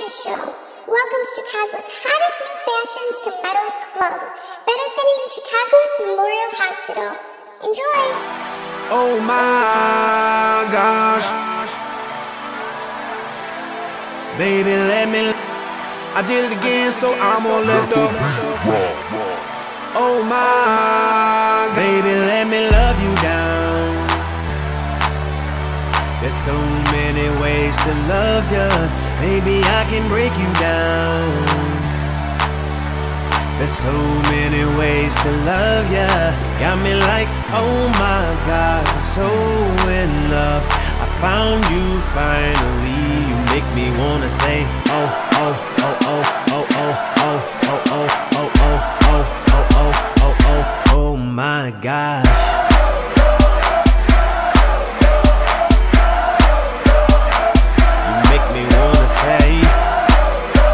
Fashion Show welcomes Chicago's hottest new fashions to Meadows Club, benefiting Chicago's Memorial Hospital. Enjoy! Oh my gosh, baby, I did it again, so I'm gonna let go. Oh my, baby, let me love you down. There's so many ways to love ya, maybe I can break you down. There's so many ways to love ya, got me like, oh my God, I'm so in love. I found you finally, you make me wanna say, oh, oh, oh, oh, oh, oh, oh, oh, oh, oh, oh, oh, oh, oh, oh, oh, oh my gosh. You make me wanna say, oh, oh,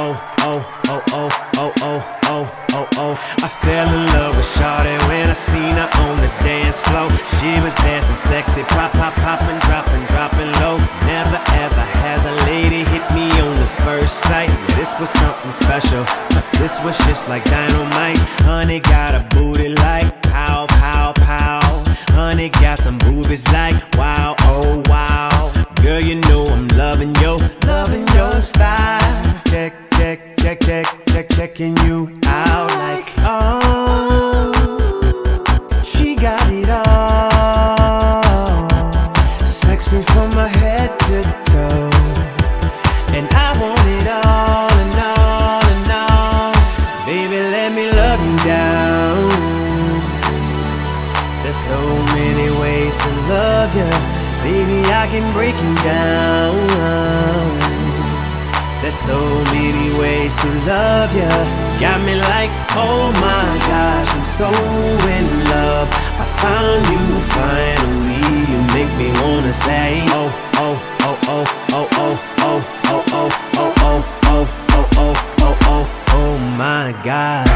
oh, oh, oh, oh, oh, oh, oh. I fell in love with Shawty when I seen her on the dance floor. She was dancing sexy, pop, pop, poppin', droppin', droppin' low. Never ever has a lady hit me on the first sight. This was something special, this was just like dynamite. Honey got a booty like pow, pow, pow. Honey got some boobies like wow, oh wow. Girl, you know I'm loving your style. Check, check, check, check, check, checking you out like oh, she got it all. Sexy from my head to toe, and I want it all. There's so many ways to love ya, baby, I can break you down. There's so many ways to love ya, got me like, oh my gosh, I'm so in love. I found you finally, you make me wanna say, oh, oh, oh, oh, oh, oh, oh, oh, oh, oh, oh, oh, oh, oh, oh, oh, oh my gosh.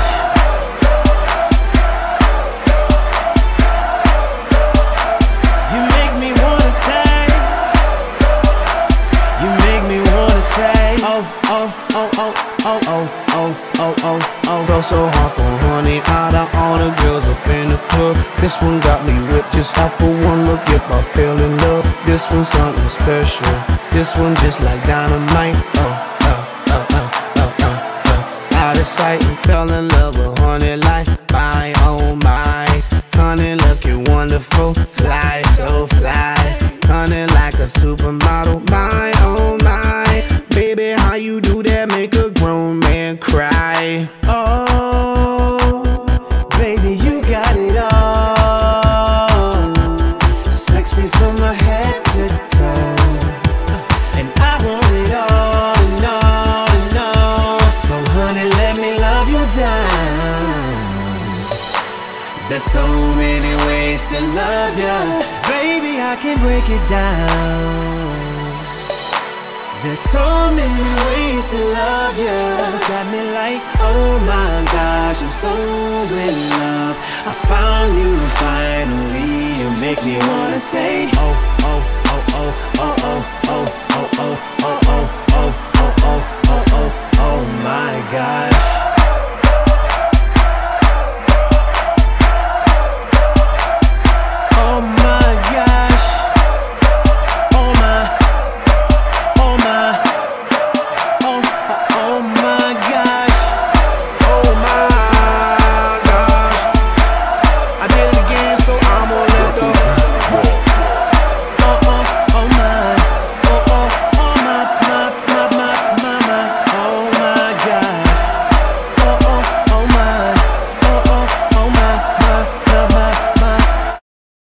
Felt so hard for honey out of all the girls up in the club. This one got me whipped just off of one look. If I fell in love, this one's something special. This one just like dynamite. Oh, oh, oh, oh, oh, oh, oh. Out of sight and fell in love with honey like my, oh my. Honey looking wonderful, fly, so fly. Honey like a supermodel, my, oh my. Baby, how you do that, make a grown man cry. Oh, baby, you got it all. Sexy from my head to toe, and I want it all, and all, and all. So honey, let me love you down. There's so many ways to love ya, baby, I can break it down. There's so many ways to love ya, got me like, oh my gosh, I'm so in love. I found you finally, you make me wanna say, oh.